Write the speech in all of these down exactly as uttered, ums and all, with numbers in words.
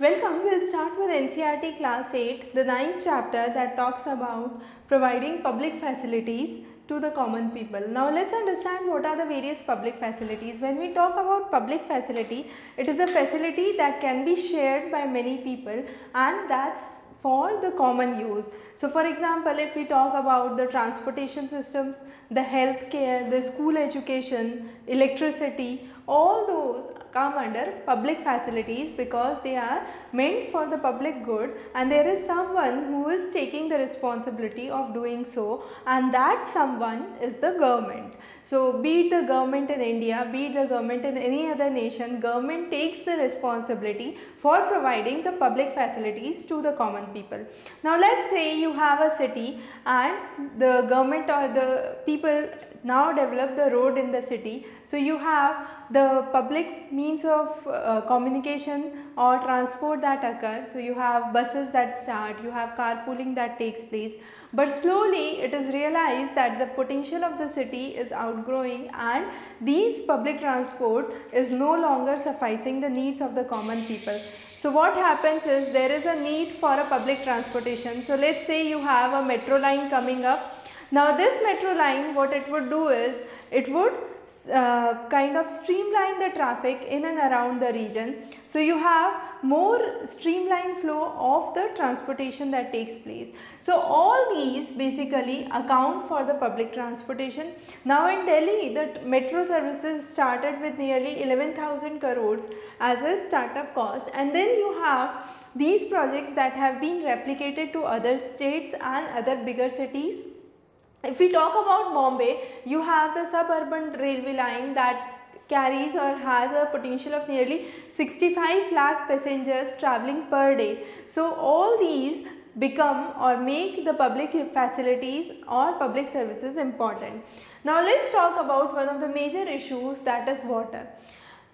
Welcome, we'll start with N C E R T class eight, the ninth chapter that talks about providing public facilities to the common people. Now let's understand what are the various public facilities. When we talk about public facility, it is a facility that can be shared by many people and that's for the common use. So for example, if we talk about the transportation systems, the healthcare, the school education, electricity, all those come under public facilities because they are meant for the public good and there is someone who is taking the responsibility of doing so, and that someone is the government. So be it the government in India, be it the government in any other nation, government takes the responsibility for providing the public facilities to the common people. Now let's say you have a city and the government or the people now develop the road in the city. So you have the public means of uh, communication or transport that occur. So you have buses that start, you have carpooling that takes place. But slowly it is realized that the potential of the city is outgrowing and these public transport is no longer sufficing the needs of the common people. So what happens is there is a need for a public transportation. So let's say you have a metro line coming up. Now this metro line, what it would do is, it would uh, kind of streamline the traffic in and around the region. So you have more streamlined flow of the transportation that takes place. So all these basically account for the public transportation. Now in Delhi, the metro services started with nearly eleven thousand crores as a startup cost, and then you have these projects that have been replicated to other states and other bigger cities. If we talk about Bombay, you have the suburban railway line that carries or has a potential of nearly sixty-five lakh passengers traveling per day. So all these become or make the public facilities or public services important. Now let's talk about one of the major issues, that is water.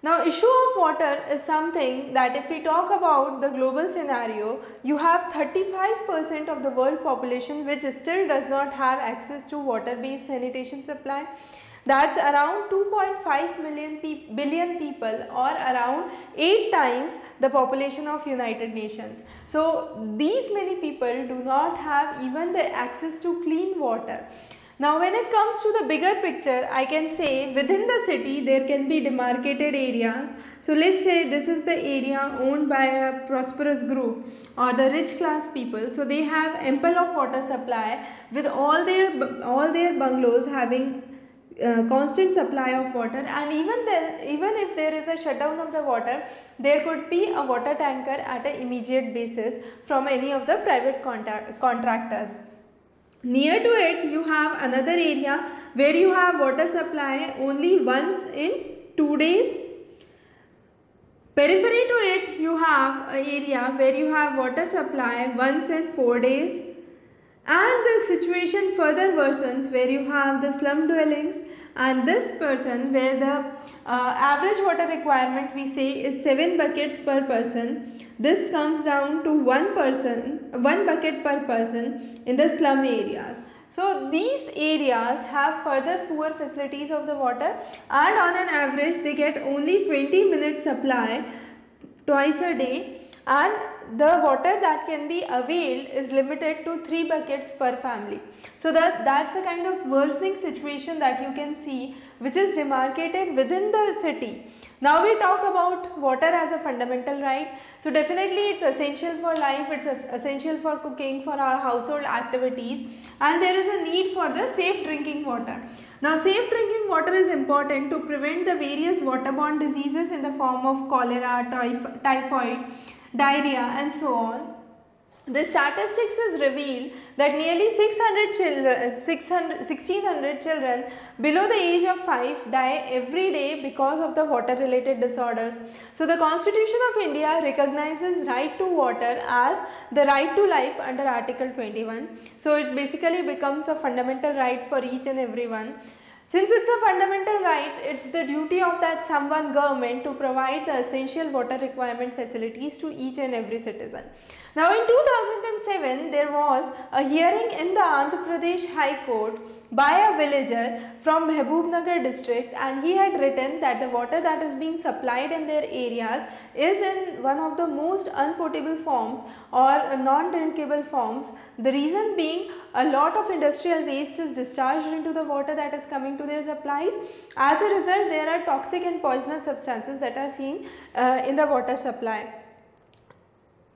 Now issue of water is something that if we talk about the global scenario, you have thirty-five percent of the world population which still does not have access to water-based sanitation supply. That's around two point five million pe- billion people, or around eight times the population of United Nations. So these many people do not have even the access to clean water. Now when it comes to the bigger picture, I can say within the city there can be demarcated areas. So let's say this is the area owned by a prosperous group or the rich class people. So they have ample of water supply, with all their, all their bungalows having Uh, constant supply of water, and even then, even if there is a shutdown of the water, there could be a water tanker at an immediate basis from any of the private contractors. Near to it, you have another area where you have water supply only once in two days. Periphery to it, you have an area where you have water supply once in four days. And the situation further worsens where you have the slum dwellings and this person where the uh, average water requirement we say is seven buckets per person. This comes down to one person, one bucket per person in the slum areas. So these areas have further poor facilities of the water, and on an average they get only twenty minutes supply twice a day, and the water that can be availed is limited to three buckets per family. So that, that's the kind of worsening situation that you can see, which is demarcated within the city. Now we talk about water as a fundamental right. So definitely it's essential for life, it's essential for cooking, for our household activities, and there is a need for the safe drinking water. Now safe drinking water is important to prevent the various waterborne diseases in the form of cholera, typh- typhoid, diarrhea and so on. The statistics is revealed that nearly six hundred children, six hundred, sixteen hundred children below the age of five die every day because of the water related disorders. So the Constitution of India recognizes right to water as the right to life under Article twenty-one. So it basically becomes a fundamental right for each and everyone. Since it's a fundamental right, it's the duty of that someone government to provide the essential water requirement facilities to each and every citizen. Now in two thousand seven, there was a hearing in the Andhra Pradesh High Court by a villager from Mahbubnagar district, and he had written that the water that is being supplied in their areas is in one of the most unpotable forms or non-drinkable forms. The reason being, a lot of industrial waste is discharged into the water that is coming to their supplies. As a result, there are toxic and poisonous substances that are seen uh, in the water supply.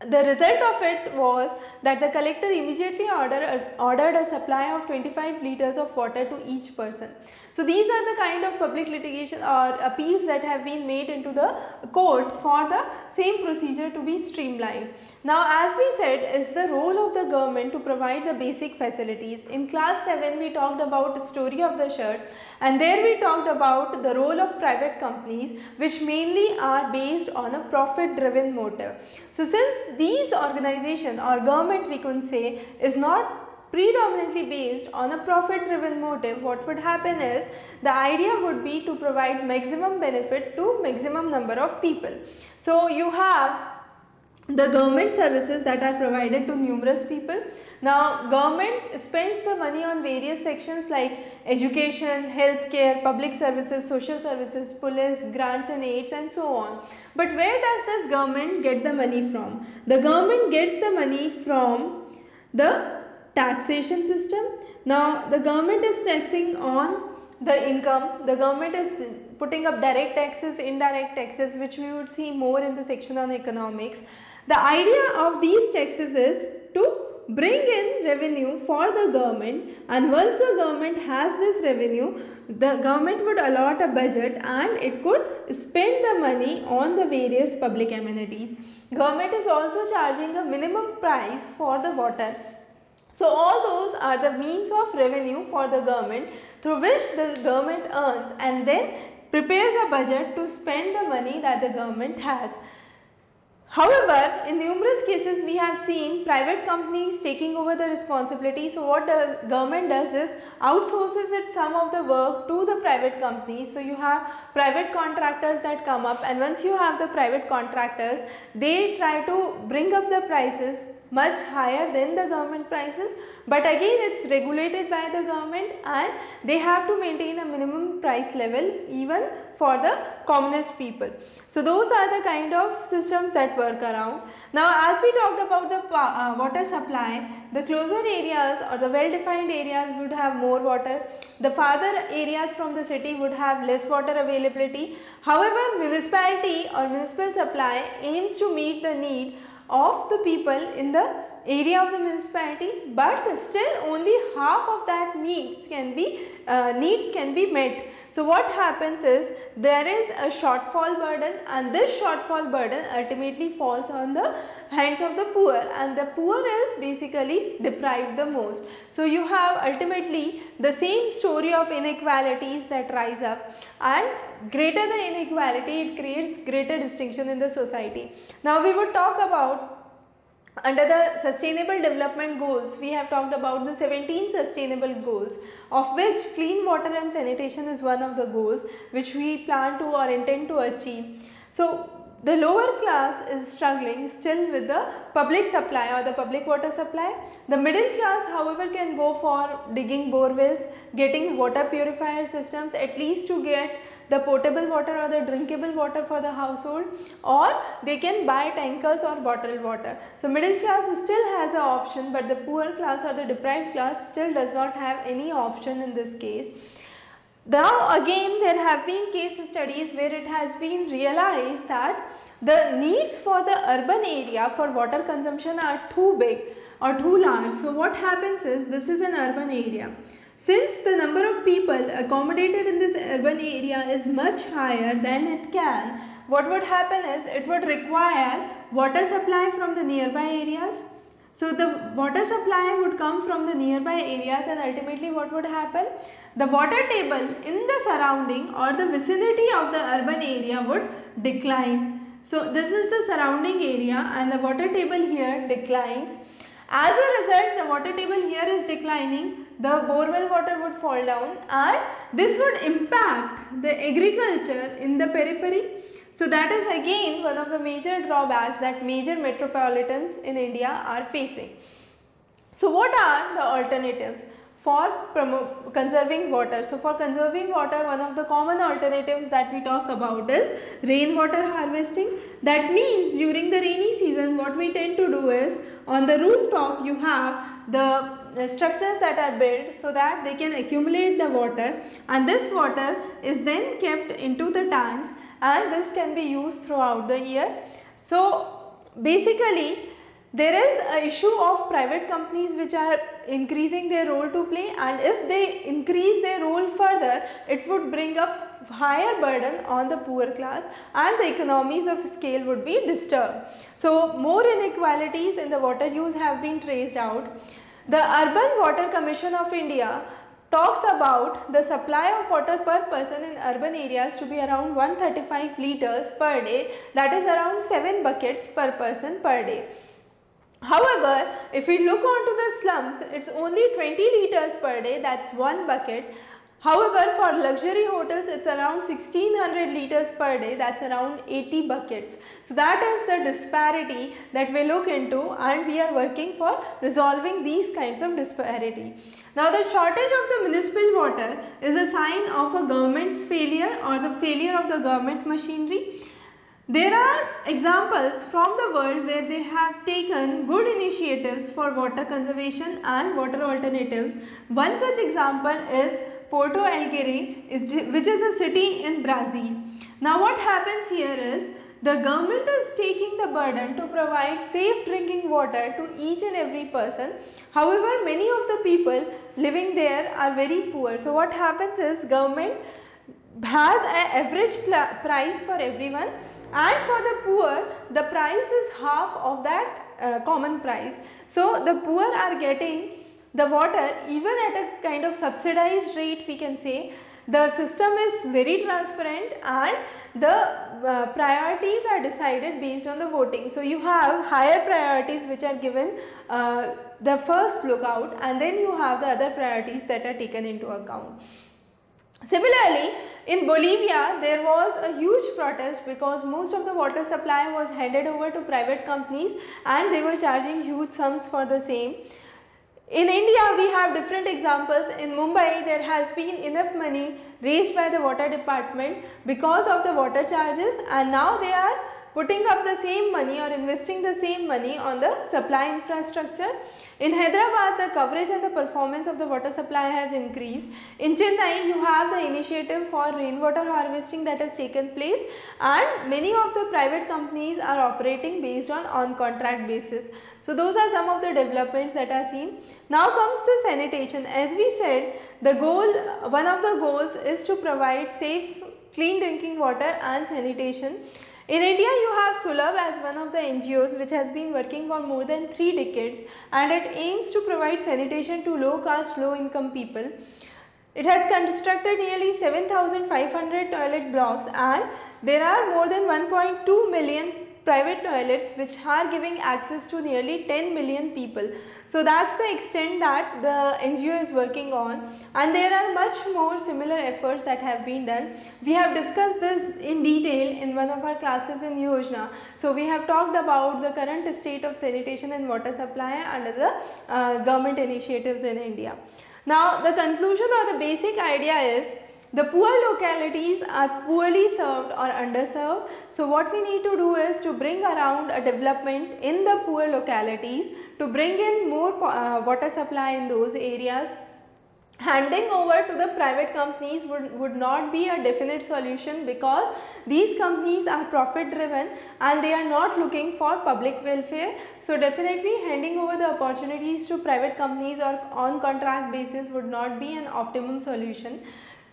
The result of it was that the collector immediately ordered, ordered a supply of twenty-five litres of water to each person. So these are the kind of public litigation or appeals that have been made into the court for the same procedure to be streamlined. Now as we said, it's the role of the government to provide the basic facilities. In class seven, we talked about the story of the shirt, and there we talked about the role of private companies, which mainly are based on a profit driven motive. So since these organizations or government, we can say, is not predominantly based on a profit driven motive, what would happen is the idea would be to provide maximum benefit to maximum number of people. So you have the government services that are provided to numerous people. Now government spends the money on various sections like education, healthcare, public services, social services, police, grants and aids and so on. But where does this government get the money from? The government gets the money from the taxation system. Now the government is taxing on the income, the government is putting up direct taxes, indirect taxes, which we would see more in the section on economics. The idea of these taxes is to bring in revenue for the government, and once the government has this revenue, the government would allot a budget and it could spend the money on the various public amenities. Government is also charging a minimum price for the water. So all those are the means of revenue for the government through which the government earns and then prepares a budget to spend the money that the government has. However, in numerous cases we have seen private companies taking over the responsibility. So what the government does is outsources it some of the work to the private companies. So you have private contractors that come up, and once you have the private contractors, they try to bring up the prices much higher than the government prices, but again it's regulated by the government and they have to maintain a minimum price level even for the commonest people. So those are the kind of systems that work around. Now as we talked about the uh, water supply, the closer areas or the well-defined areas would have more water, the farther areas from the city would have less water availability. However, municipality or municipal supply aims to meet the need of the people in the area of the municipality, but still only half of that needs can be uh, needs can be met. So what happens is there is a shortfall burden, and this shortfall burden ultimately falls on the hands of the poor, and the poor is basically deprived the most. So you have ultimately the same story of inequalities that rise up, and greater the inequality, it creates greater distinction in the society. Now we would talk about, under the sustainable development goals, we have talked about the seventeen sustainable goals, of which clean water and sanitation is one of the goals which we plan to or intend to achieve. So the lower class is struggling still with the public supply or the public water supply. The middle class, however, can go for digging bore wells, getting water purifier systems at least to get the potable water or the drinkable water for the household, or they can buy tankers or bottled water. So middle class still has an option, but the poor class or the deprived class still does not have any option in this case. Now again, there have been case studies where it has been realized that the needs for the urban area for water consumption are too big or too large. So what happens is, this is an urban area. Since the number of people accommodated in this urban area is much higher than it can, what would happen is it would require water supply from the nearby areas. So the water supply would come from the nearby areas, and ultimately what would happen? The water table in the surrounding or the vicinity of the urban area would decline. So this is the surrounding area, and the water table here declines. As a result, the water table here is declining. the borewell water would fall down and this would impact the agriculture in the periphery. So that is again one of the major drawbacks that major metropolitans in India are facing. So what are the alternatives for conserving water? So for conserving water, one of the common alternatives that we talk about is rainwater harvesting. That means during the rainy season, what we tend to do is on the rooftop you have the structures that are built so that they can accumulate the water, and this water is then kept into the tanks and this can be used throughout the year. So basically there is an issue of private companies which are increasing their role to play, and if they increase their role further, it would bring up higher burden on the poor class and the economies of scale would be disturbed. So more inequalities in the water use have been traced out. The Urban Water Commission of India talks about the supply of water per person in urban areas to be around one hundred thirty-five liters per day, that is around seven buckets per person per day. However, if we look onto the slums, it's only twenty liters per day, that's one bucket. However, for luxury hotels, it's around sixteen hundred liters per day, that's around eighty buckets. So that is the disparity that we look into, and we are working for resolving these kinds of disparity. Now, the shortage of the municipal water is a sign of a government's failure or the failure of the government machinery. There are examples from the world where they have taken good initiatives for water conservation and water alternatives. One such example is Porto Alegre, which is a city in Brazil. Now what happens here is the government is taking the burden to provide safe drinking water to each and every person. However, many of the people living there are very poor. So what happens is government has an average price for everyone, and for the poor the price is half of that uh, common price. So the poor are getting the water even at a kind of subsidized rate, we can say. The system is very transparent and the uh, priorities are decided based on the voting. So you have higher priorities which are given uh, the first lookout, and then you have the other priorities that are taken into account. Similarly, in Bolivia, there was a huge protest because most of the water supply was handed over to private companies and they were charging huge sums for the same. In India, we have different examples. In Mumbai, there has been enough money raised by the water department because of the water charges, and now they are putting up the same money or investing the same money on the supply infrastructure. In Hyderabad, the coverage and the performance of the water supply has increased. In Chennai, you have the initiative for rainwater harvesting that has taken place, and many of the private companies are operating based on on-contract basis. So those are some of the developments that are seen. Now comes the sanitation. As we said, the goal, one of the goals is to provide safe, clean drinking water and sanitation. In India, you have Sulabh as one of the N G Os which has been working for more than three decades, and it aims to provide sanitation to low caste, low income people. It has constructed nearly seven thousand five hundred toilet blocks, and there are more than one point two million private toilets which are giving access to nearly ten million people. So that's the extent that the N G O is working on, and there are much more similar efforts that have been done. We have discussed this in detail in one of our classes in Yojana. So we have talked about the current state of sanitation and water supply under the uh, government initiatives in India. Now the conclusion or the basic idea is the poor localities are poorly served or underserved. So what we need to do is to bring around a development in the poor localities, to bring in more uh, water supply in those areas. Handing over to the private companies would, would not be a definite solution because these companies are profit driven and they are not looking for public welfare. So definitely handing over the opportunities to private companies or on contract basis would not be an optimum solution.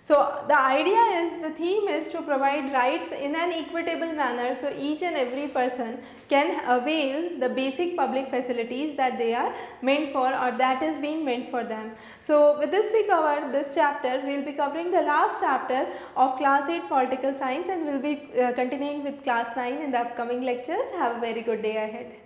So the idea is, the theme is to provide rights in an equitable manner so each and every person can avail the basic public facilities that they are meant for or that is being meant for them. So with this we covered this chapter. We will be covering the last chapter of class eight political science, and we will be uh, continuing with class nine in the upcoming lectures. Have a very good day ahead.